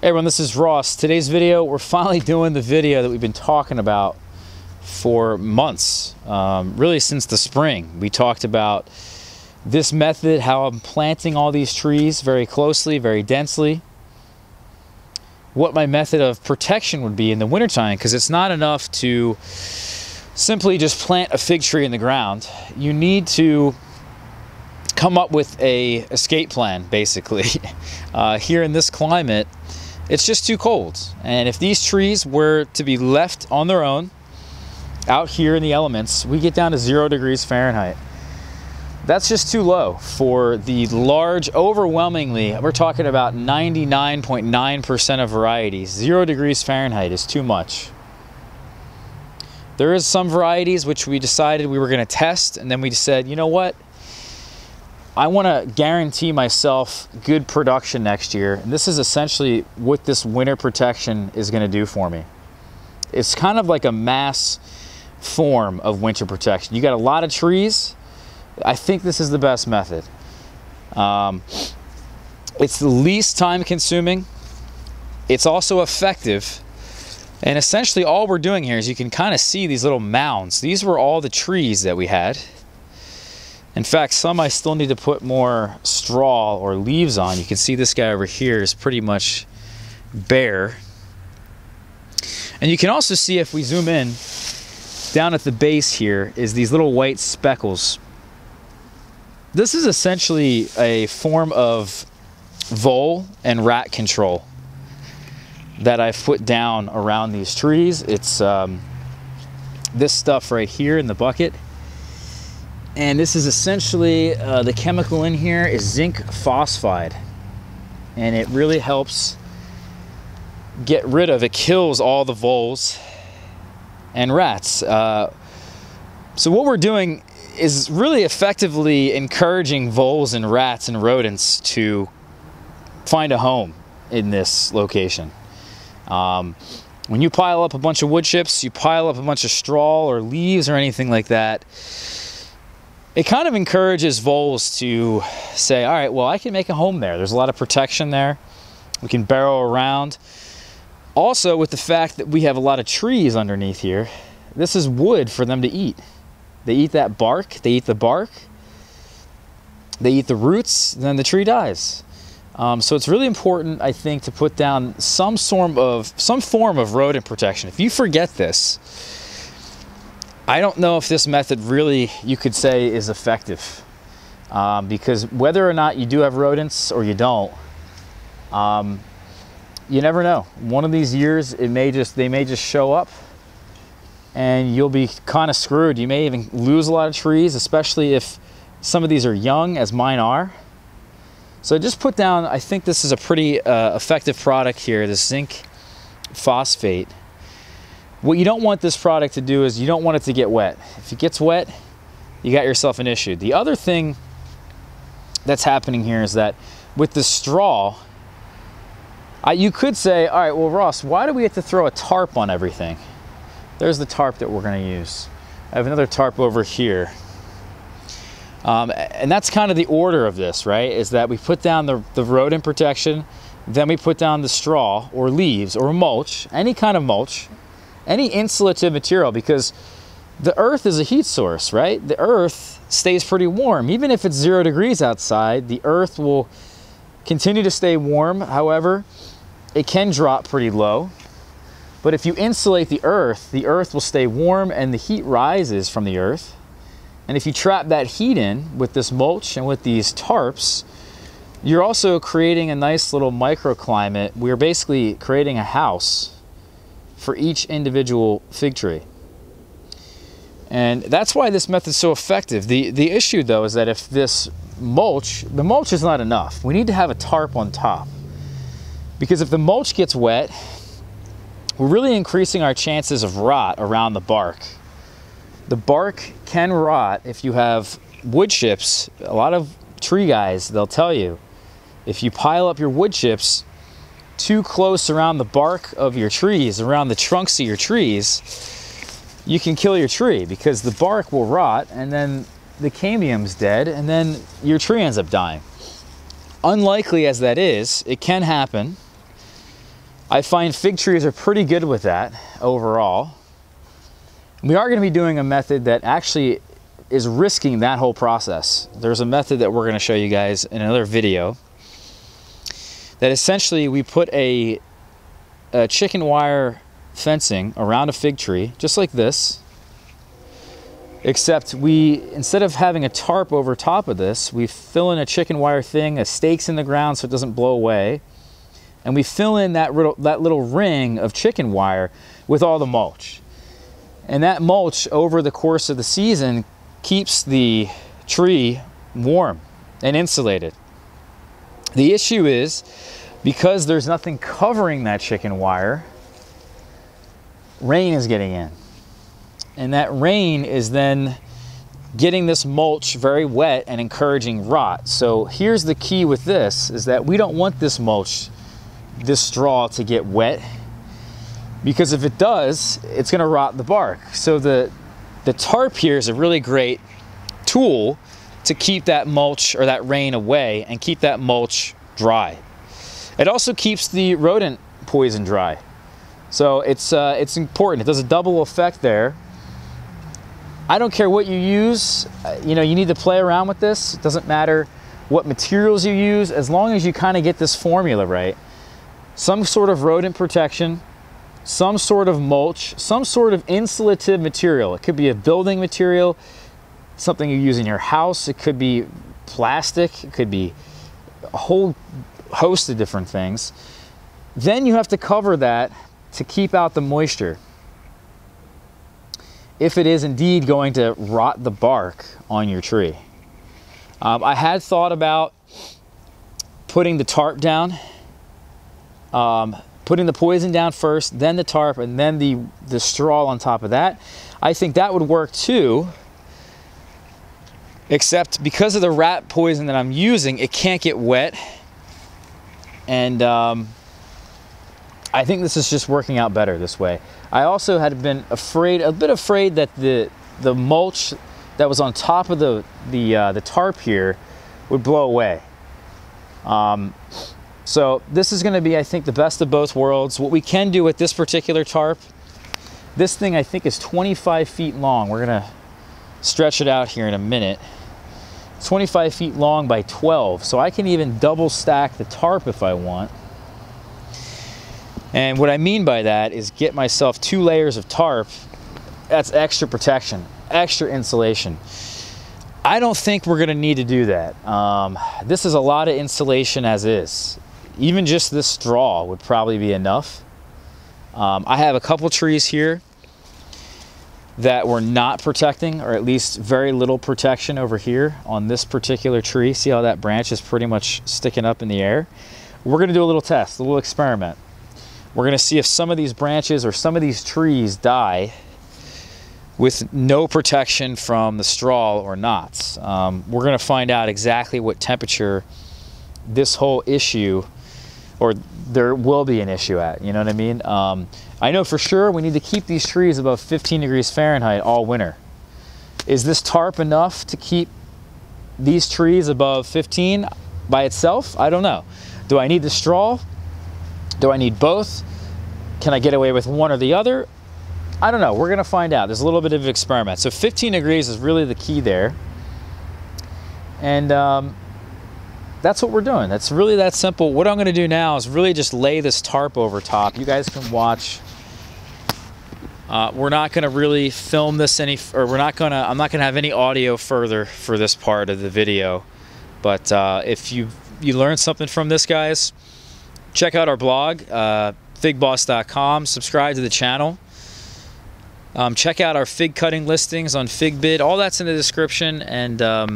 Hey everyone, this is Ross. Today's video, we're finally doing the video that we've been talking about for months, really since the spring. We talked about this method, how I'm planting all these trees very closely, very densely, what my method of protection would be in the wintertime, because it's not enough to simply just plant a fig tree in the ground. You need to come up with an escape plan, basically. Here in this climate, it's just too cold. And if these trees were to be left on their own out here in the elements, we get down to 0 degrees Fahrenheit. That's just too low for the large, overwhelmingly, we're talking about 99.9% of varieties. 0 degrees Fahrenheit is too much. There is some varieties which we decided we were gonna test, and then we said, you know what? I want to guarantee myself good production next year. And this is essentially what this winter protection is going to do for me. It's kind of like a mass form of winter protection. You got a lot of trees. I think this is the best method. It's the least time consuming. It's also effective. And essentially all we're doing here is you can kind of see these little mounds. These were all the trees that we had. In fact, some I still need to put more straw or leaves on. You can see this guy over here is pretty much bare. And you can also see, if we zoom in, down at the base here is these little white speckles. This is essentially a form of vole and rat control that I've put down around these trees. It's this stuff right here in the bucket. And this is essentially, the chemical in here is zinc phosphide. And it really helps get rid of, it kills all the voles and rats. So what we're doing is really effectively encouraging voles and rats and rodents to find a home in this location. When you pile up a bunch of wood chips, you pile up a bunch of straw or leaves or anything like that, it kind of encourages voles to say, all right, well, I can make a home there. There's a lot of protection there. We can barrel around. Also, with the fact that we have a lot of trees underneath here, this is wood for them to eat. They eat that bark, they eat the bark, they eat the roots, and then the tree dies. So it's really important, I think, to put down some form of rodent protection. If you forget this, I don't know if this method really, you could say, is effective, because whether or not you do have rodents or you don't, you never know. One of these years, they may just show up and you'll be kind of screwed. You may even lose a lot of trees, especially if some of these are young, as mine are. So just put down, I think this is a pretty effective product here, this zinc phosphate. What you don't want this product to do is you don't want it to get wet. If it gets wet, you got yourself an issue. The other thing that's happening here is that with the straw, you could say, all right, well, Ross, why do we have to throw a tarp on everything? There's the tarp that we're going to use. I have another tarp over here. And that's kind of the order of this, right? Is that we put down the rodent protection, then we put down the straw or leaves or mulch, any kind of mulch, any insulative material, because the earth is a heat source, right? The earth stays pretty warm. Even if it's 0 degrees outside, the earth will continue to stay warm. However, it can drop pretty low. But if you insulate the earth will stay warm and the heat rises from the earth. And if you trap that heat in with this mulch and with these tarps, you're also creating a nice little microclimate. We're basically creating a house for each individual fig tree. And that's why this method's so effective. The issue though is that if this mulch, the mulch is not enough. We need to have a tarp on top, because if the mulch gets wet, we're really increasing our chances of rot around the bark. The bark can rot if you have wood chips. A lot of tree guys, they'll tell you, if you pile up your wood chips too close around the bark of your trees, around the trunks of your trees, you can kill your tree, because the bark will rot and then the cambium's dead and then your tree ends up dying. Unlikely as that is, it can happen. I find fig trees are pretty good with that overall. We are going to be doing a method that actually is risking that whole process. There's a method that we're going to show you guys in another video that essentially we put a chicken wire fencing around a fig tree, just like this, except we, instead of having a tarp over top of this, we fill in a chicken wire thing, a stake's in the ground so it doesn't blow away, and we fill in that little ring of chicken wire with all the mulch. And that mulch over the course of the season keeps the tree warm and insulated. The issue is, because there's nothing covering that chicken wire, rain is getting in. And that rain is then getting this mulch very wet and encouraging rot. So here's the key with this, is that we don't want this mulch, this straw, to get wet, because if it does, it's going to rot the bark. So the tarp here is a really great tool to keep that mulch or that rain away and keep that mulch dry. It also keeps the rodent poison dry. So it's important. It does a double effect there. I don't care what you use. You know, you need to play around with this. It doesn't matter what materials you use, as long as you kind of get this formula right. Some sort of rodent protection, some sort of mulch, some sort of insulative material. It could be a building material, something you use in your house. It could be plastic. It could be a whole host of different things. Then you have to cover that to keep out the moisture, if it is indeed going to rot the bark on your tree. I had thought about putting the tarp down, putting the poison down first, then the tarp, and then the straw on top of that. I think that would work too, except because of the rat poison that I'm using, it can't get wet. And I think this is just working out better this way. I also had been afraid, a bit afraid, that the mulch that was on top of the tarp here would blow away. So this is going to be, I think, the best of both worlds. What we can do with this particular tarp, this thing I think is 25 feet long. We're going to stretch it out here in a minute. 25 feet long by 12. So I can even double stack the tarp if I want. And what I mean by that is get myself 2 layers of tarp. That's extra protection, extra insulation. I don't think we're going to need to do that. This is a lot of insulation as is. Even just this straw would probably be enough. I have a couple trees here that we're not protecting, or at least very little protection over here on this particular tree. See how that branch is pretty much sticking up in the air? We're going to do a little test, a little experiment. We're going to see if some of these branches or some of these trees die with no protection from the straw or knots. We're going to find out exactly what temperature this whole issue, or there will be an issue at, you know what I mean? I know for sure we need to keep these trees above 15 degrees Fahrenheit all winter. Is this tarp enough to keep these trees above 15 by itself? I don't know. Do I need the straw? Do I need both? Can I get away with one or the other? I don't know. We're going to find out. There's a little bit of an experiment. So 15 degrees is really the key there. And that's what we're doing. That's really that simple. What I'm going to do now is really just lay this tarp over top. You guys can watch. We're not going to really film this any, or I'm not going to have any audio further for this part of the video. But if you learned something from this, guys, check out our blog, figboss.com. Subscribe to the channel. Check out our fig cutting listings on FigBid. All that's in the description, and I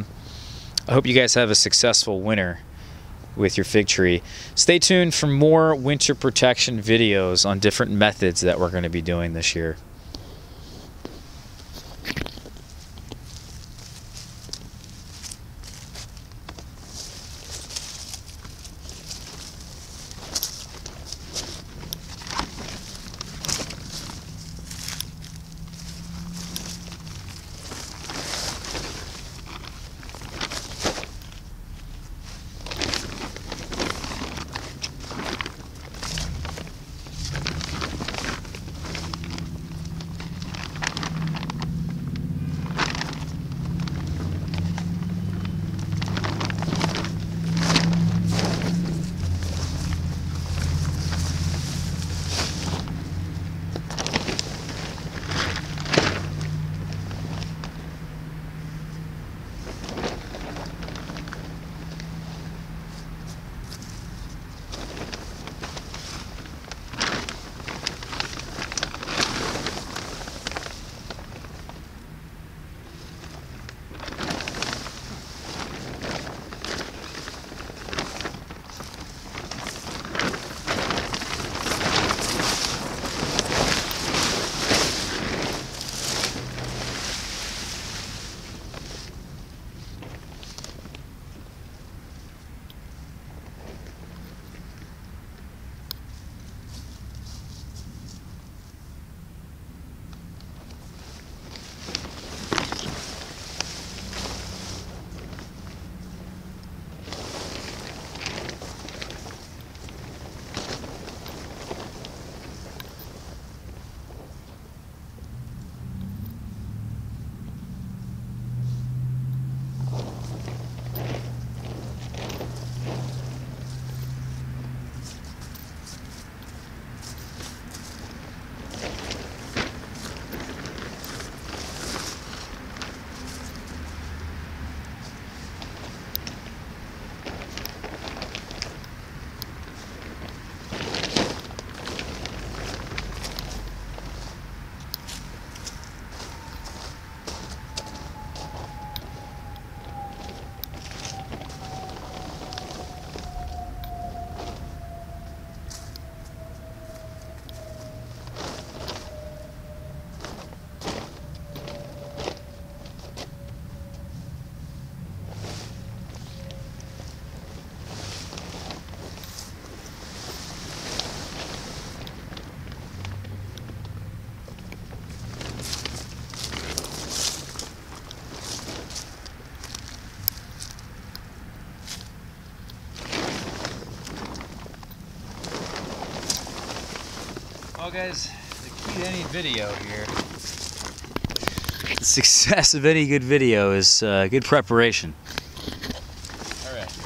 hope you guys have a successful winter with your fig tree. Stay tuned for more winter protection videos on different methods that we're going to be doing this year. Well guys, the key to any video here, the success of any good video is good preparation. Alright.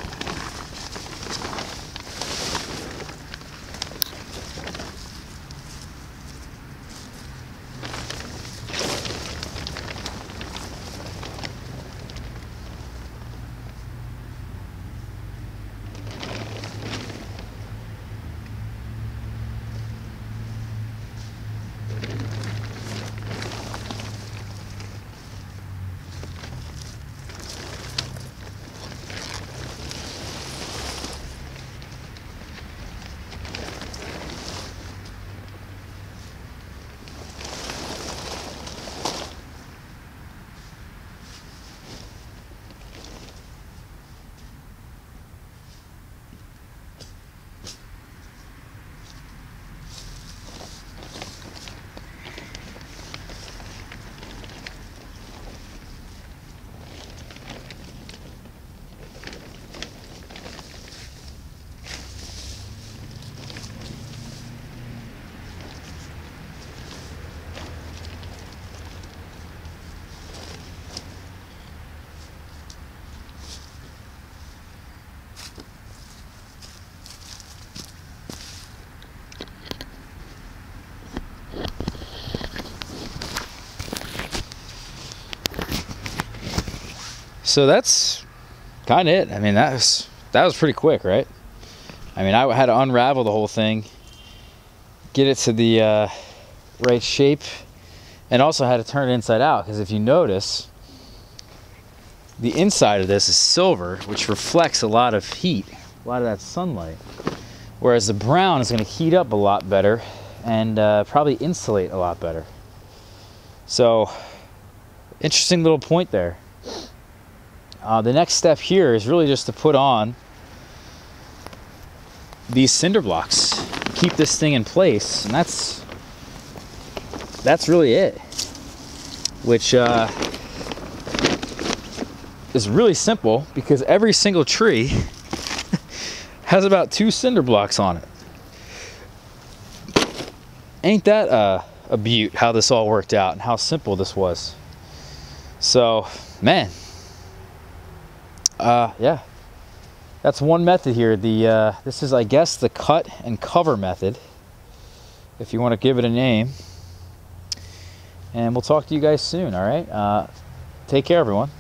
So that's kind of it. I mean, that was pretty quick, right? I mean, I had to unravel the whole thing, get it to the right shape, and also had to turn it inside out, because if you notice, the inside of this is silver, which reflects a lot of heat, a lot of that sunlight, whereas the brown is going to heat up a lot better and probably insulate a lot better. So, interesting little point there. The next step here is really just to put on these cinder blocks, keep this thing in place, and that's really it, which is really simple because every single tree has about 2 cinder blocks on it. Ain't that a beaut how this all worked out and how simple this was. So, man. Yeah, that's one method here. This is, I guess, the cut and cover method, if you want to give it a name. And we'll talk to you guys soon, all right? Take care, everyone.